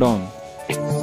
down.